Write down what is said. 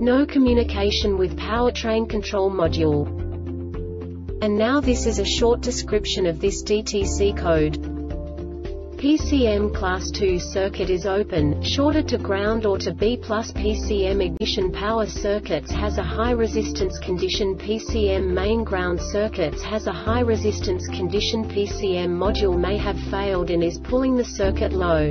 no communication with powertrain control module. And now this is a short description of this DTC code. PCM class 2 circuit is open, shorted to ground or to B+. PCM ignition power circuits has a high resistance condition. PCM main ground circuits has a high resistance condition. PCM module may have failed and is pulling the circuit low.